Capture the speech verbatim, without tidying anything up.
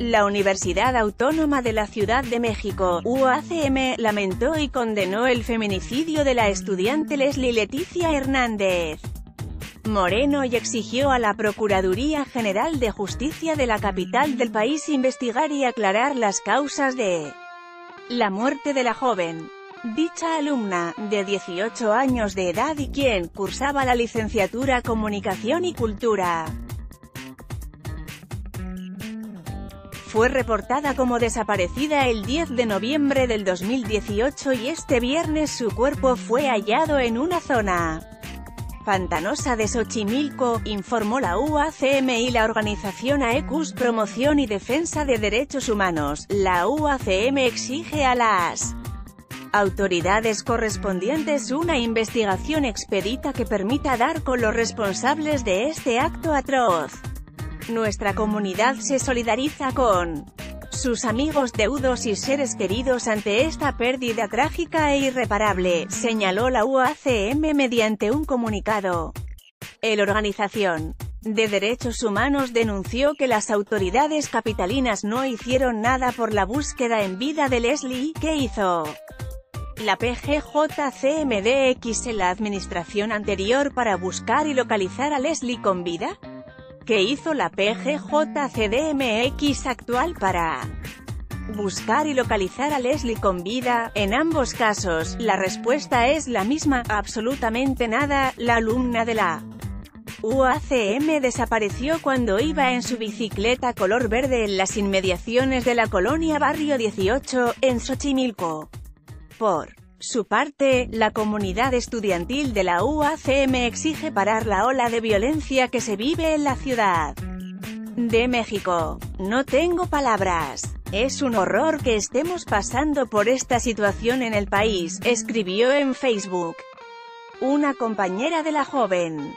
La Universidad Autónoma de la Ciudad de México, U A C M, lamentó y condenó el feminicidio de la estudiante Leslye Leticia Hernández Moreno y exigió a la Procuraduría General de Justicia de la capital del país investigar y aclarar las causas de la muerte de la joven. Dicha alumna, de dieciocho años de edad y quien cursaba la licenciatura Comunicación y Cultura, fue reportada como desaparecida el diez de noviembre del dos mil dieciocho y este viernes su cuerpo fue hallado en una zona pantanosa de Xochimilco, informó la U A C M y la organización AECUS Promoción y Defensa de Derechos Humanos. La U A C M exige a las autoridades correspondientes una investigación expedita que permita dar con los responsables de este acto atroz. Nuestra comunidad se solidariza con sus amigos, deudos y seres queridos ante esta pérdida trágica e irreparable, señaló la U A C M mediante un comunicado. La Organización de Derechos Humanos denunció que las autoridades capitalinas no hicieron nada por la búsqueda en vida de Leslye, que hizo la P G J C M D X en la administración anterior para buscar y localizar a Leslye con vida, que hizo la P G J C M D X actual para buscar y localizar a Leslye con vida. En ambos casos, la respuesta es la misma: absolutamente nada. La alumna de la U A C M desapareció cuando iba en su bicicleta color verde en las inmediaciones de la Colonia Barrio dieciocho, en Xochimilco. Por su parte, la comunidad estudiantil de la U A C M exige parar la ola de violencia que se vive en la Ciudad de México. No tengo palabras. Es un horror que estemos pasando por esta situación en el país, escribió en Facebook una compañera de la joven.